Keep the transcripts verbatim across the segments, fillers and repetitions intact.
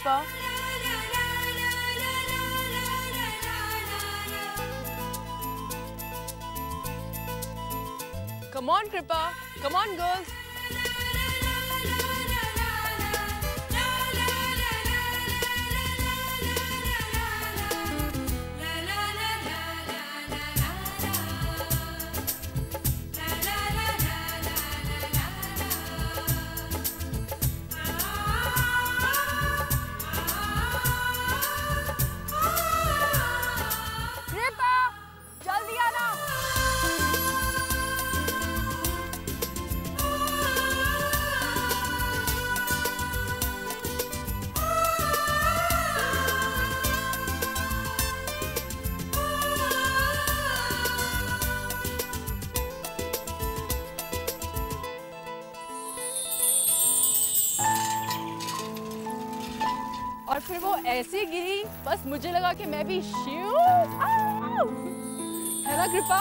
कृपा। Come on कृपा, come on girls. फिर वो ऐसी गिरी, बस मुझे लगा कि मैं भी शिव है ना कृपा।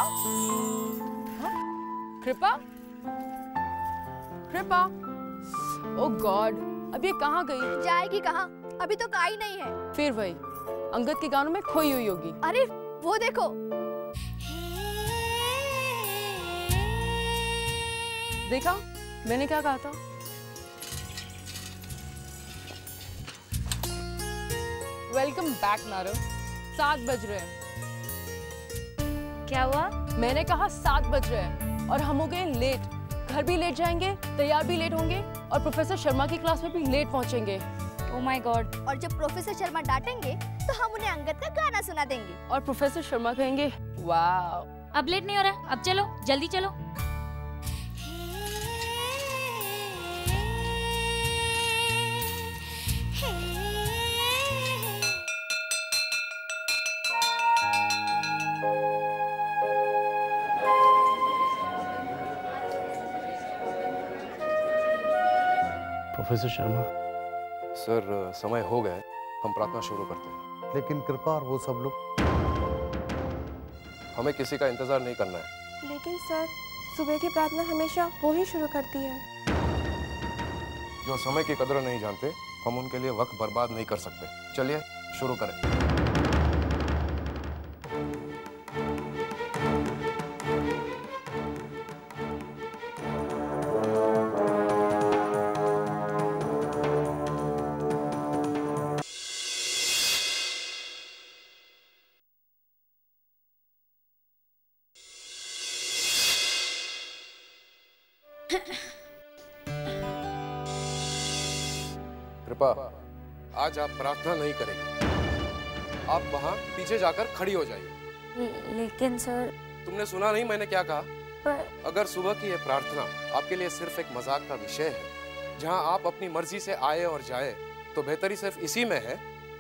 हाँ? कृपा कृपा ओह गॉड, अब ये कहाँ गई? जाएगी कहाँ, अभी तो आई नहीं है। फिर वही अंगद के गानों में खोई हुई होगी। अरे वो देखो, देखा मैंने क्या कहा था? वेलकम बैक नारव, सात बज रहे हैं। क्या हुआ? मैंने कहा सात बज रहे हैं और हम हो गए लेट। घर भी लेट जाएंगे, तैयार भी लेट होंगे और प्रोफेसर शर्मा की क्लास में भी लेट पहुंचेंगे। Oh my God. और जब प्रोफेसर शर्मा डांटेंगे तो हम उन्हें अंगद का गाना सुना देंगे और प्रोफेसर शर्मा कहेंगे वाओ। अब लेट नहीं हो रहा, अब चलो जल्दी चलो। प्रोफेसर शर्मा सर, समय हो गया, हम प्रार्थना शुरू करते हैं। लेकिन कृपा और वो सब लोग, हमें किसी का इंतजार नहीं करना है। लेकिन सर, सुबह की प्रार्थना हमेशा वो ही शुरू करती है। जो समय की कदर नहीं जानते, हम उनके लिए वक्त बर्बाद नहीं कर सकते। चलिए शुरू करें। आज आप प्रार्थना नहीं करेंगे, आप वहाँ पीछे जाकर खड़ी हो जाइए। लेकिन सर, तुमने सुना नहीं मैंने क्या कहा? पर... अगर सुबह की यह प्रार्थना आपके लिए सिर्फ एक मजाक का विषय है, जहाँ आप अपनी मर्जी से आए और जाए, तो बेहतरी सिर्फ इसी में है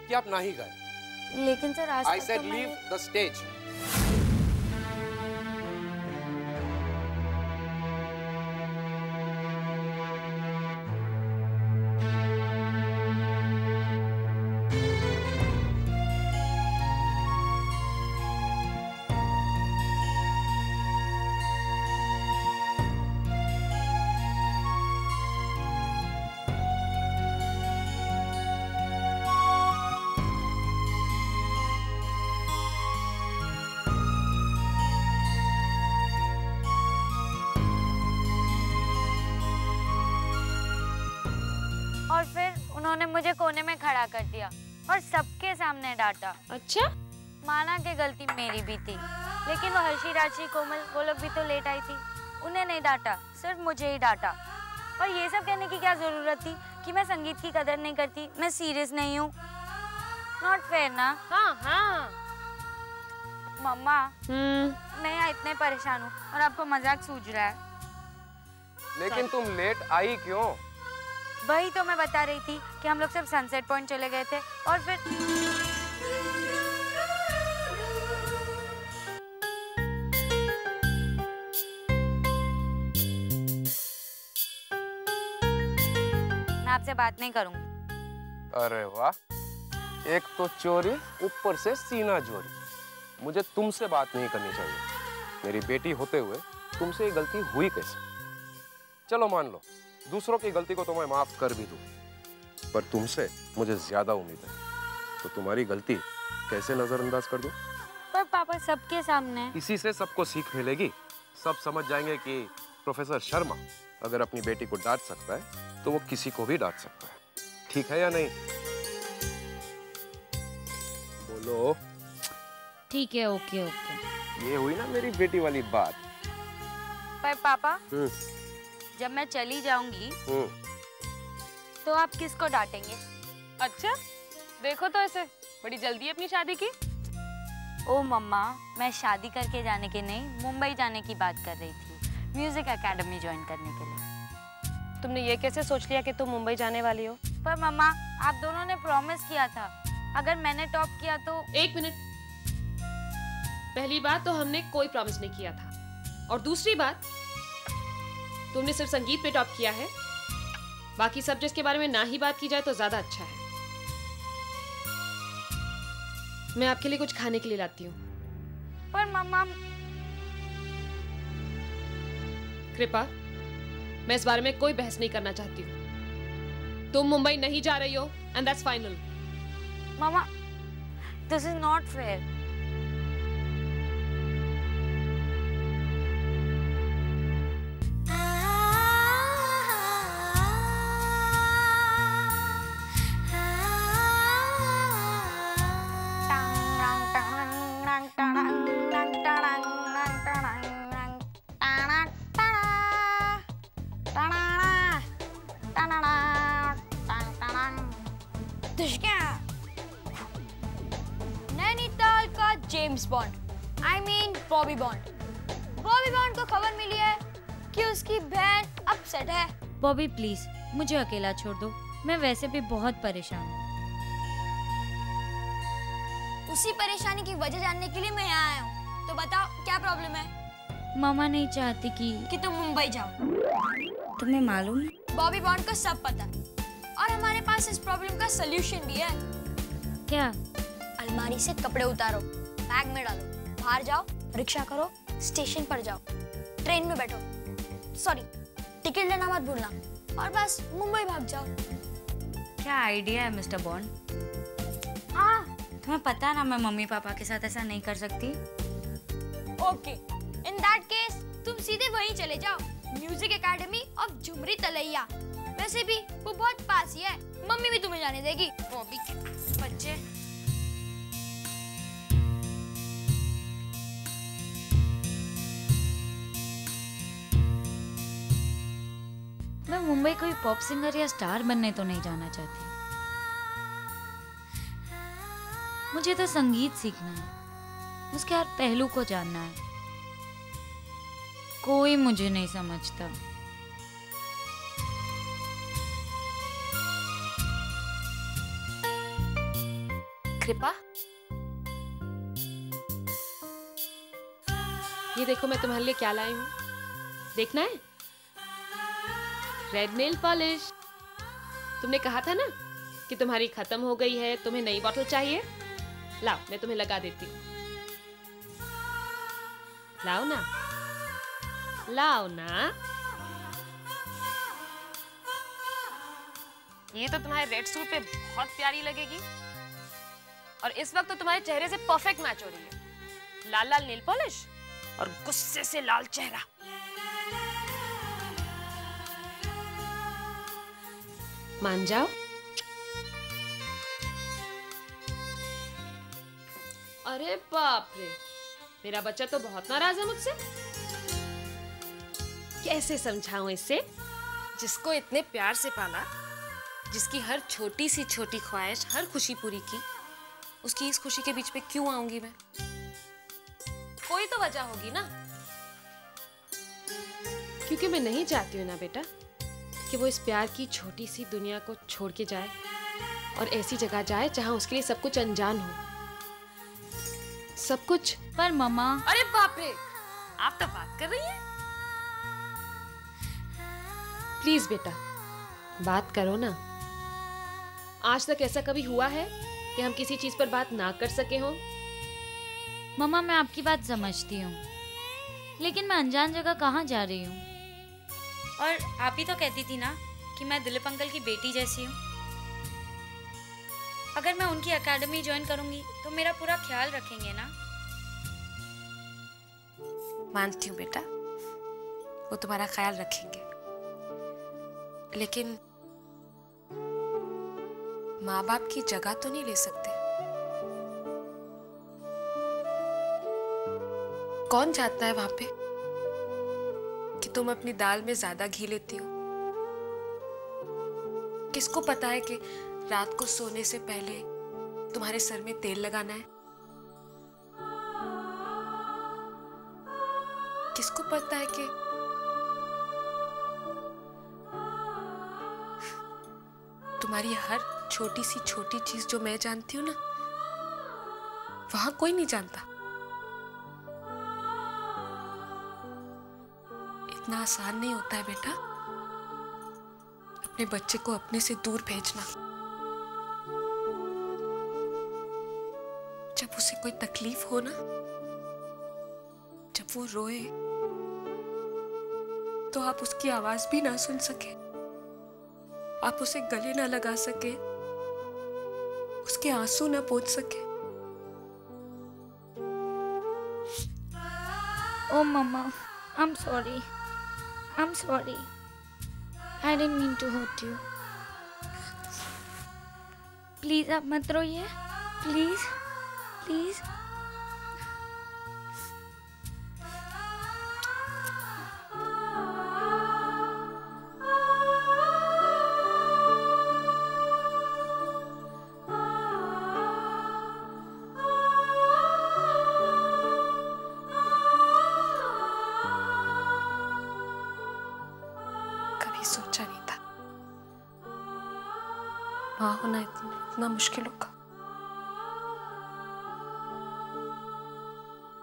कि आप ना ही गाएं। लेकिन सर, आज I said leave the stage. मुझे कोने में खड़ा कर दिया और सबके सामने डांटा। अच्छा, माना कि गलती मेरी भी थी, लेकिन वो हर्षी, राशि, कोमल वो लोग भी तो लेट आई थी, उन्हें नहीं डांटा, सिर्फ मुझे ही डांटा। और ये सब कहने की क्या जरूरत थी कि मैं संगीत की कदर नहीं करती, मैं सीरियस नहीं हूँ। नॉट फेयर ना। हाँ हाँ मम्मा, मैं इतने परेशान हूँ और आपको मजाक सूझ रहा है। लेकिन तुम लेट आई क्यों? वही तो मैं बता रही थी कि हम लोग सब सनसेट पॉइंट चले गए थे और फिर मैं आपसे बात नहीं करूंगी। अरे वाह, एक तो चोरी ऊपर से सीना चोरी। मुझे तुमसे बात नहीं करनी चाहिए, मेरी बेटी होते हुए तुमसे ये गलती हुई कैसे? चलो मान लो दूसरों की गलती को तो मैं माफ कर भी दूं, पर तुमसे मुझे ज्यादा उम्मीद है, तो तुम्हारी गलती कैसे नजरअंदाज कर दो? पर पापा सबके सामने। इसी से सबको सीख मिलेगी, सब समझ जाएंगे कि प्रोफेसर शर्मा अगर अपनी बेटी को डांट सकता है तो वो किसी को भी डांट सकता है। ठीक है या नहीं? बोलो। ठीक है, ओके ओके। ये हुई ना मेरी बेटी वाली बात। पर पापा जब मैं चली जाऊंगी तो आप किसको डांटेंगे? अच्छा देखो तो ऐसे बड़ी जल्दी अपनी शादी की। ओ मम्मा, मैं शादी करके जाने के नहीं, मुंबई जाने की बात कर रही थी, म्यूजिक एकेडमी ज्वाइन करने के लिए। तुमने ये कैसे सोच लिया कि तुम मुंबई जाने वाली हो? पर मम्मा आप दोनों ने प्रॉमिस किया था, अगर मैंने टॉप किया तो। एक मिनट, पहली बात तो हमने कोई प्रॉमिस नहीं किया था, और दूसरी बात तुमने सिर्फ संगीत पे टॉप किया है, बाकी सब्जेक्ट्स के बारे में ना ही बात की जाए तो ज्यादा अच्छा है। मैं आपके लिए कुछ खाने के लिए लाती हूँ। पर मम्मा। कृपा, मैं इस बारे में कोई बहस नहीं करना चाहती हूँ। तुम मुंबई नहीं जा रही हो and that's final. Mama, this is not fair. Nainital का James Bond, I mean Bobby Bond. Bobby Bond को खबर मिली है कि उसकी बहन अपसेट है। बॉबी प्लीज मुझे अकेला छोड़ दो, मैं वैसे भी बहुत परेशान हूँ। उसी परेशानी की वजह जानने के लिए मैं यहाँ आया हूँ, तो बताओ क्या प्रॉब्लम है? मामा नहीं चाहती कि कि तुम मुंबई जाओ। तुम्हें मालूम है बॉबी बॉन्ड को सब पता है, और हमारे पास इस प्रॉब्लम का सलूशन भी है। क्या? अलमारी से कपड़े उतारो, बैग में डालो, बाहर जाओ, रिक्शा करो, स्टेशन पर जाओ, ट्रेन में बैठो, सॉरी टिकट लेना मत भूलना, और बस मुंबई भाग जाओ। क्या आइडिया है मिस्टर बॉन्ड। हाँ तुम्हें पता ना मैं मम्मी पापा के साथ ऐसा नहीं कर सकती। ओके, इन दैट केस तुम सीधे वहीं चले जाओ, music academy of Jhumri Telaiya. वैसे भी वो बहुत पास ही है, मम्मी भी तुम्हें जाने देगी। बॉबी के बच्चे। मैं मुंबई कोई पॉप सिंगर या स्टार बनने तो नहीं जाना चाहती। मुझे तो संगीत सीखना है, उसके हर पहलू को जानना है। कोई मुझे नहीं समझता। कृपा, ये देखो मैं तुम्हारे लिए क्या लाई हूँ, देखना है? Red nail polish. तुमने कहा था ना कि तुम्हारी खत्म हो गई है, तुम्हें नई बोतल चाहिए। लाओ मैं तुम्हें लगा देती हूँ। लाओ ना, लाओ ना। ये तो तुम्हारे रेड सूट पे बहुत प्यारी लगेगी, और इस वक्त तो तुम्हारे चेहरे से परफेक्ट मैच हो रही है। लाल लाल नेल पॉलिश और गुस्से से लाल चेहरा। मान जाओ। अरे बाप रे, मेरा बच्चा तो बहुत नाराज है मुझसे। कैसे समझाऊं इसे, जिसको इतने प्यार से पाला, जिसकी हर छोटी सी छोटी ख्वाहिश, हर खुशी पूरी की, उसकी इस खुशी के बीच में क्यों आऊंगी मैं? कोई तो वजह होगी ना। क्योंकि मैं नहीं चाहती हूँ ना बेटा कि वो इस प्यार की छोटी सी दुनिया को छोड़ के जाए और ऐसी जगह जाए जहाँ उसके लिए सब कुछ अनजान हो, सब कुछ। पर मम्मा। अरे बाप रे, आप तो बात कर रही हैं। प्लीज बेटा बात करो ना। आज तक ऐसा कभी हुआ है कि हम किसी चीज पर बात ना कर सके हों? मम्मा मैं आपकी बात समझती हूँ, लेकिन मैं अनजान जगह कहाँ जा रही हूँ? और आप ही तो कहती थी ना कि मैं दिलीप अंकल की बेटी जैसी हूँ। अगर मैं उनकी एकेडमी ज्वाइन करूंगी तो मेरा पूरा ख्याल रखेंगे ना? मानती हूँ बेटा, वो तुम्हारा ख्याल रखेंगे, लेकिन माँ बाप की जगह तो नहीं ले सकते। कौन चाहता है वहां पे कि तुम अपनी दाल में ज्यादा घी लेती हो? किसको पता है कि रात को सोने से पहले तुम्हारे सर में तेल लगाना है? किसको पता है कि तुम्हारी हर छोटी सी छोटी चीज जो मैं जानती हूँ ना, वहां कोई नहीं जानता। इतना आसान नहीं होता है बेटा अपने बच्चे को अपने से दूर भेजना। जब उसे कोई तकलीफ हो ना, जब वो रोए, तो आप उसकी आवाज भी ना सुन सके, आप उसे गले ना लगा सके, उसके आंसू ना पोंछ सके। Oh mama, I am sorry, I am sorry, I didn't mean to hurt you. Please आप मत रोइए, प्लीज प्लीज। होना इतना, इतना मुश्किल होगा।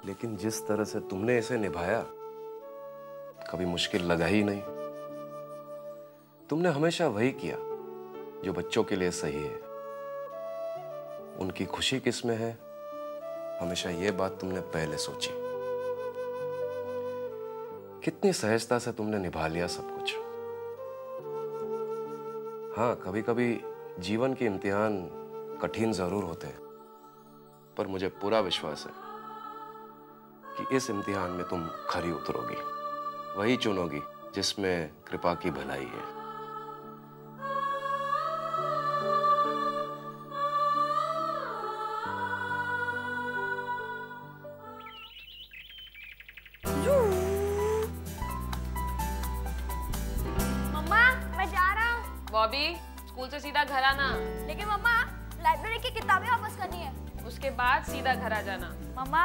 लेकिन जिस तरह से तुमने इसे निभाया, कभी मुश्किल लगा ही नहीं। तुमने हमेशा वही किया जो बच्चों के लिए सही है। उनकी खुशी किसमें है, हमेशा ये बात तुमने पहले सोची। कितनी सहजता से तुमने निभा लिया सब कुछ। हाँ, कभी कभी जीवन के इम्तिहान कठिन जरूर होते हैं, पर मुझे पूरा विश्वास है कि इस इम्तिहान में तुम खरी उतरोगी, वही चुनोगी जिसमें कृपा की भलाई है। मम्मा, मैं जा रहा हूँ। बॉबी, स्कूल से सीधा घर आना। लेकिन मम्मा, लाइब्रेरी की किताबें वापस करनी है। उसके बाद सीधा घर आ जाना। मम्मा,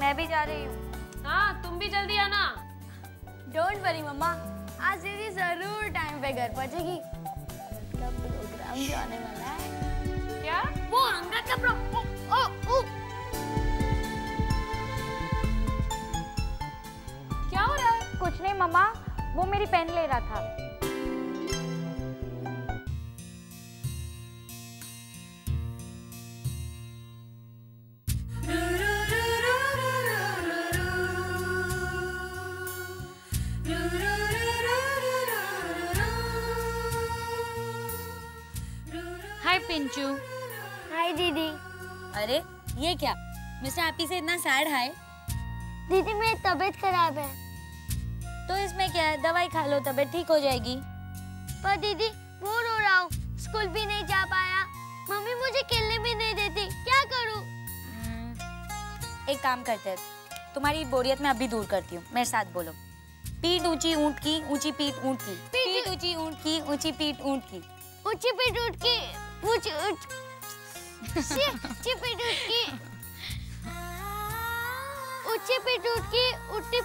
मैं भी जा रही हूँ। हाँ, तुम भी जल्दी आना। डोंट वरी मम्मा, आज दीदी जरूर टाइम पे घर पहुँचेगी। मतलब प्रोग्राम जो आने वाला है। क्या? वो अंगद का प्रोग्राम। क्या हो रहा है? कुछ नहीं मम्मा, वो मेरी पेन ले रहा था। पिंचू, हाय दीदी। अरे ये क्या, मिस्टर हैप्पी से इतना सैड हाय? दीदी मेरी तबीयत खराब है। तो इसमें क्या है, दवाई खा लो, तबीयत ठीक हो जाएगी। पर दीदी वो रो रहा हूँ, स्कूल भी नहीं जा पाया, मम्मी मुझे खेलने भी नहीं देती, क्या करूँ? एक काम करते हैं, तुम्हारी बोरियत मैं अभी दूर करती हूँ, मेरे साथ बोलो। पीठ ऊंची ऊंट की, ऊंची पीठ ऊंट की, पीठ ऊंची ऊंट की, ऊंची पीठ ऊंट की, ऊंची पीठ ऊंट की, ऊंची ऊंची पीठ ऊंट की, ऊंची पीठ ऊंट की, ऊंची।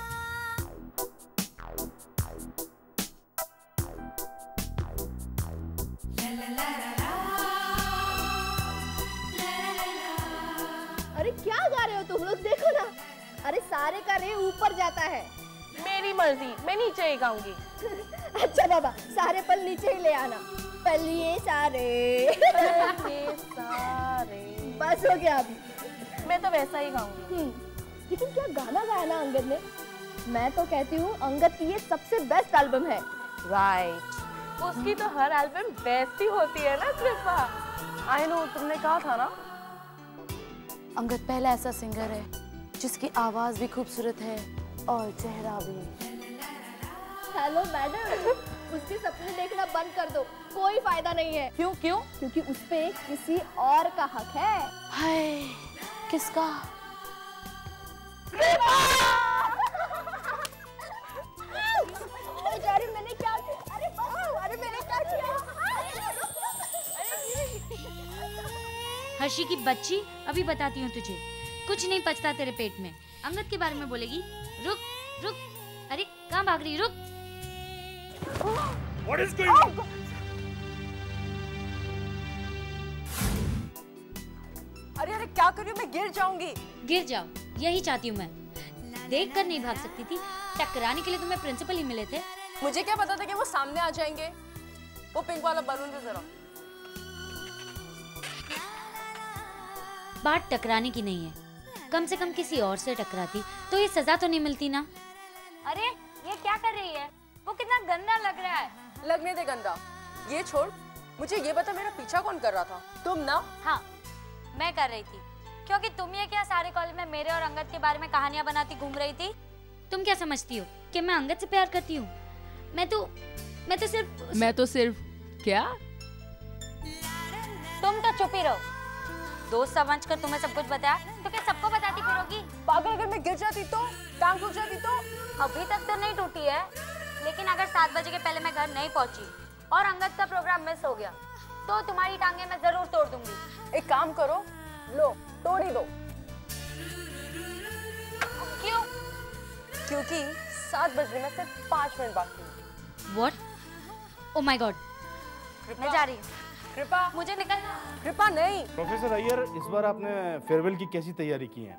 अरे क्या गा रहे हो तुम लोग, देखो ना। अरे सारे का रे ऊपर जाता है। मेरी मर्जी, मैं नीचे ही गाऊंगी। अच्छा बाबा, सारे पल नीचे ही ले आना। पलिए सारे, पलिए सारे, बस हो गया। अभी मैं तो वैसा ही गाऊंगी। लेकिन क्या गाना गाया ना अंगद ने। मैं तो कहती हूँ अंगद की ये सबसे बेस्ट एल्बम है। Right right. उसकी तो हर एल्बम बेस्ट ही होती है ना कृपा। आई नो, तुमने कहा था ना। अंगद पहला ऐसा सिंगर है जिसकी आवाज भी खूबसूरत है और चेहरा भी। हेलो मैडम, उसके सपने देखना बंद कर दो, कोई फायदा नहीं है। क्यों क्यों? क्योंकि उसपे किसी और का हक है। हाय, किसका? अरे मैंने क्या किया? अरे अरे मैंने क्या किया? हर्षी की बच्ची, अभी बताती हूँ तुझे, कुछ नहीं पचता तेरे पेट में। अंगद के बारे में बोलेगी। रुक रुक, अरे कहाँ भाग रही? रुक। What is going on? अरे अरे क्या कर रही हूँ मैं? गिर जाऊंगी। गिर जाओ, यही चाहती हूँ मैं। देख कर नहीं भाग सकती थी, टकराने के लिए तुम्हें प्रिंसिपल ही मिले थे। मुझे क्या पता था कि वो सामने आ जाएंगे। वो पिंक वाला बलून भी जरा। बात टकराने की नहीं है, कम से कम किसी और से टकराती तो ये सजा तो नहीं मिलती ना। अरे ये क्या कर रही है? वो कितना गंदा लग रहा है। लगने दे गंदा, ये छोड़। मुझे ये बता, मेरा पीछा कौन कर रहा था? तुम ना? हाँ, मैं कर रही थी, क्योंकि तुम ये क्या सारे कॉलेज में मेरे और अंगद के बारे में कहानियां बनाती घूम रही थी। तुम क्या समझती हो कि मैं अंगद से प्यार करती हूँ? मैं तो मैं तो सिर्फ मैं तो सिर्फ क्या? तुम तो चुप ही रहो। दोस्त समझ कर तुम्हें सब कुछ बताया तो क्या सबको बताती फिरोगी? पागल, अगर मैं गिर जाती तो, टांग टूट जाती तो? अभी तक तो नहीं टूटी है, लेकिन अगर सात बजे के पहले मैं घर नहीं पहुंची और अंगद का प्रोग्राम मिस हो गया तो तुम्हारी टांगे मैं जरूर तोड़ दूंगी। एक काम करो, लो तोड़ ही दो। क्यों? क्योंकि सात बजे में सिर्फ पाँच मिनट बाकी। वॉट? ओ माई गॉड, मैं जा रही हूँ। कृपा, मुझे निकलना। कृपा नहीं। प्रोफेसर अय्यर, इस बार आपने फेयरवेल की कैसी तैयारी की है?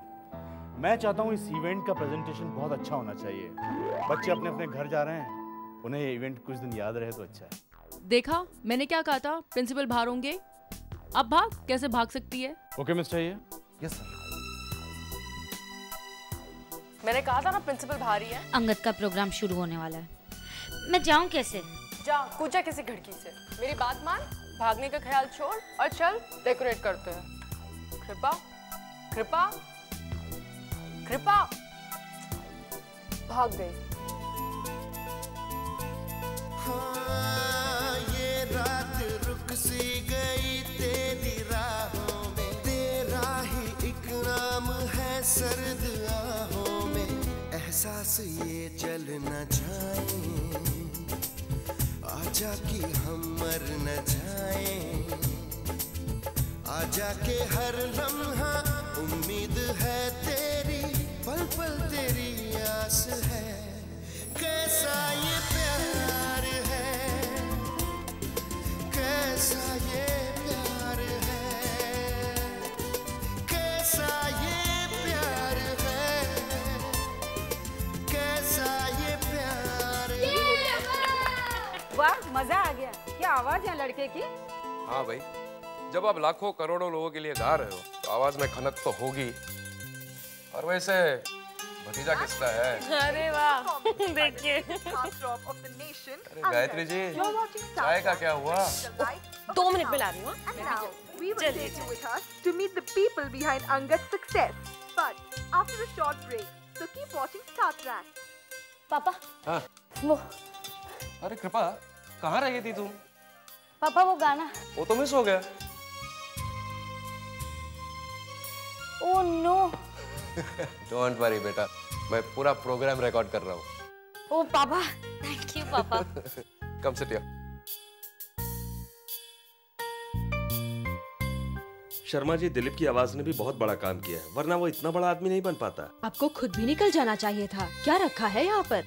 मैं चाहता हूँ इस इवेंट का प्रेजेंटेशन बहुत अच्छा होना चाहिए। बच्चे अपने अपने घर जा रहे हैं, उन्हें ये इवेंट कुछ दिन याद रहे तो अच्छा है। देखा, मैंने क्या कहा था? प्रिंसिपल बाहर होंगे। अब भाग, कैसे भाग सकती है? Okay mister Iyer. Yes sir. मैंने कहा था ना प्रिंसिपल बाहर ही है। अंगद का प्रोग्राम शुरू होने वाला है, मैं जाऊँ कैसे? जा, कूचा किसी घड़की से। मेरी बात मान, भागने का ख्याल छोड़ और चल, डेकोरेट करते हैं। कृपा, कृपा, कृपा, भाग गई। हाँ, ये रात रुक सी गई तेरी राहों में, तेरा ही एक नाम है सर्द आहों में। एहसास ये चल न जाए, आजा कि हम मर न जाए, आजा के हर लम्हा उम्मीद है तेरी, पल पल तेरी आस है। कैसा ये प्यार है, कैसा ये प्यार है, कैसा ये प्यार है, कैसा ये प्यार है। वाह, मजा आ गया। क्या आवाज है लड़के की। हाँ भाई, जब आप लाखों करोड़ों लोगों के लिए गा रहे हो तो आवाज में खनक तो होगी। और वैसे भतीजा किसका है? अरे वाह, देखिए। अरे गायत्री जी, चाय का क्या हुआ? दो मिनट में ला रही हूँ। पापा। हाँ। वो अरे कृपा, कहाँ रह गई थी तुम? पापा वो गाना, वो तो मिस हो गया। Oh no. डोंट वरी बेटा, मैं पूरा प्रोग्राम रिकॉर्ड कर रहा हूँ। ओह पापा, थैंक यू पापा। कम से टिया। शर्मा जी, दिलीप की आवाज ने भी बहुत बड़ा काम किया है, वरना वो इतना बड़ा आदमी नहीं बन पाता। आपको खुद भी निकल जाना चाहिए था। क्या रखा है यहाँ पर?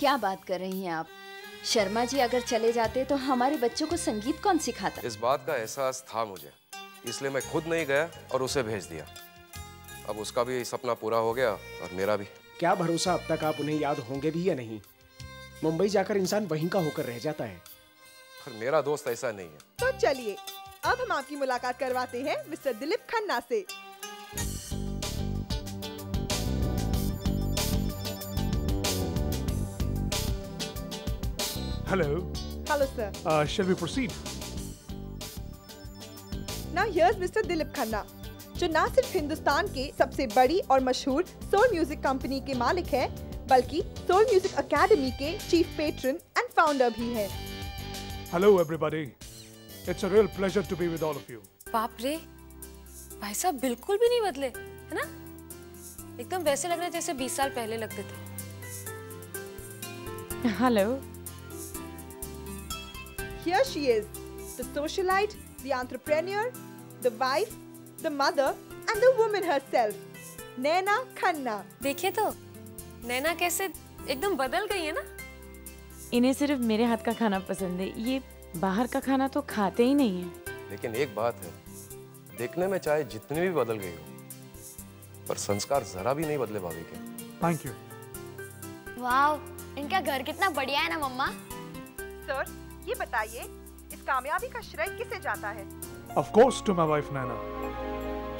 क्या बात कर रही हैं आप? शर्मा जी अगर चले जाते तो हमारे बच्चों को संगीत कौन सिखाता? इस बात का एहसास था मुझे, इसलिए मैं खुद नहीं गया और उसे भेज दिया। अब उसका भी सपना पूरा हो गया और मेरा भी। क्या भरोसा अब तक आप उन्हें याद होंगे भी या नहीं। मुंबई जाकर इंसान वहीं का होकर रह जाता है। पर मेरा दोस्त ऐसा नहीं है। तो चलिए अब हम आपकी मुलाकात करवाते हैं मिस्टर दिलीप खन्ना से। Hello. Hello, sir. Uh, shall we proceed? Now here's Mister Dilip Khanna, जो न सिर्फ हिंदुस्तान के सबसे बड़ी और मशहूर सोल म्यूजिक कंपनी के मालिक है, बल्कि सोल म्यूजिक एकेडमी के चीफ पेट्रन एंड फाउंडर भी है। Hello everybody, it's a real pleasure to be with all of you. बाप रे, भाई साहब बिल्कुल भी नहीं बदले, है ना? एकदम वैसे लग रहे जैसे बीस साल पहले लगते थे। Hello, here she is, the socialite, the entrepreneur, the wife, the mother and the woman herself, Naina Khanna. देखिए तो, नैना कैसे एकदम बदल गई है ना? इन्हें सिर्फ मेरे हाथ का खाना पसंद है, ये बाहर का खाना तो खाते ही नहीं है। लेकिन एक बात है, देखने में चाहे जितनी भी बदल गई हो, पर संस्कार जरा भी नहीं बदले भाभी के। Thank you. वाव, इनका घर कितना बढ़िया है ना मम्मा। सर, ये बताइए, इस कामयाबी का श्रेय किसे जाता है? Of course to my wife Naina.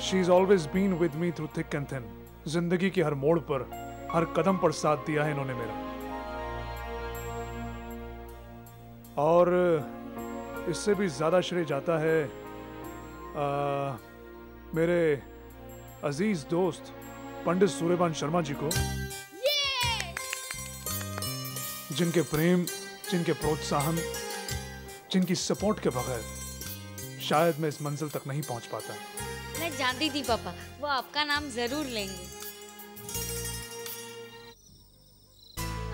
She's always been with me through thick and thin. जिंदगी के हर मोड़ पर, हर कदम पर साथ दिया है इन्होंने मेरा। और इससे भी ज्यादा श्रेय जाता है आ, मेरे अजीज दोस्त पंडित सूर्यबान शर्मा जी को, जिनके प्रेम, जिनके प्रोत्साहन, जिनकी सपोर्ट के बगैर शायद मैं इस मंजिल तक नहीं पहुंच पाता। मैं जानती थी पापा, वो आपका नाम जरूर लेंगे।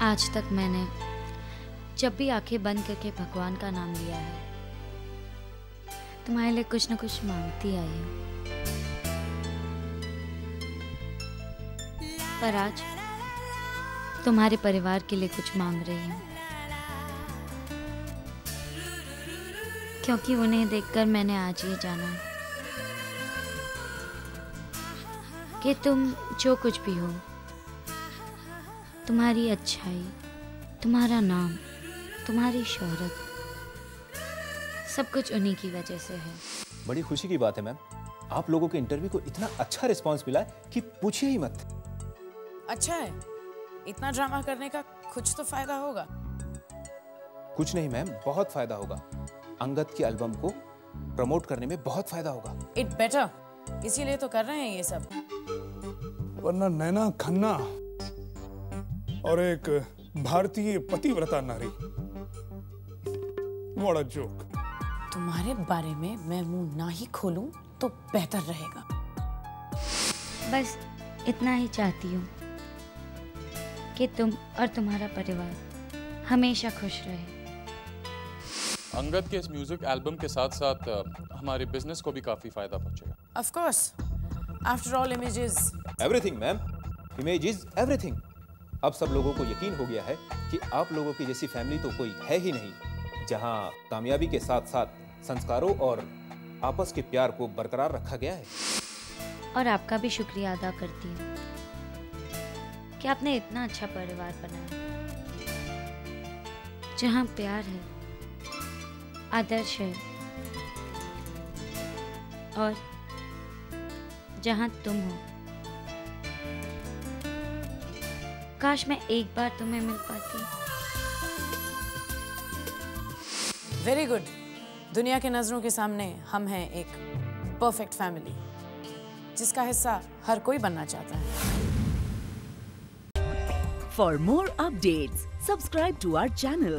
आज तक मैंने जब भी आंखें बंद करके भगवान का नाम लिया है, तुम्हारे लिए कुछ न कुछ मांगती आई हूँ। पर आज तुम्हारे परिवार के लिए कुछ मांग रही हूँ, क्योंकि उन्हें देखकर मैंने आज ये जाना कि तुम जो कुछ भी हो, तुम्हारी अच्छाई, तुम्हारा नाम, तुम्हारी शोहरत, सब कुछ उन्हीं की वजह से है। बड़ी खुशी की बात है मैम, आप लोगों के इंटरव्यू को इतना अच्छा रिस्पांस मिला है कि पूछिए ही मत। अच्छा है, इतना ड्रामा करने का कुछ तो फायदा होगा। कुछ नहीं मैम, बहुत फायदा होगा। अंगद की एल्बम को प्रमोट करने में बहुत फायदा होगा। इट बेटर, इसीलिए तो कर रहे हैं ये सब। वरना नैना खन्ना और एक भारतीय पतिव्रता नारी, बड़ा जोक। तुम्हारे बारे में मैं मुंह ना ही खोलूं तो बेहतर रहेगा। बस इतना ही चाहती हूँ कि तुम और तुम्हारा परिवार हमेशा खुश रहे। अंगद के इस म्यूजिक एल्बम के साथ साथ हमारे बिजनेस को भी काफी फायदा पहुंचेगा। Of course, after all, image is everything, ma'am. Image is everything. अब सब लोगों को यकीन हो गया है कि आप लोगों की जैसी फैमिली तो कोई है ही नहीं, जहां कामयाबी के साथ साथ संस्कारों और आपस के प्यार को बरकरार रखा गया है। और आपका भी शुक्रिया अदा करती हूँ कि आपने इतना अच्छा परिवार बनाया, जहाँ प्यार है, आदर्श है, और जहां तुम हो। काश मैं एक बार तुम्हें मिल पाती। वेरी गुड, दुनिया के नजरों के सामने हम हैं एक परफेक्ट फैमिली, जिसका हिस्सा हर कोई बनना चाहता है। For more updates subscribe to our channel.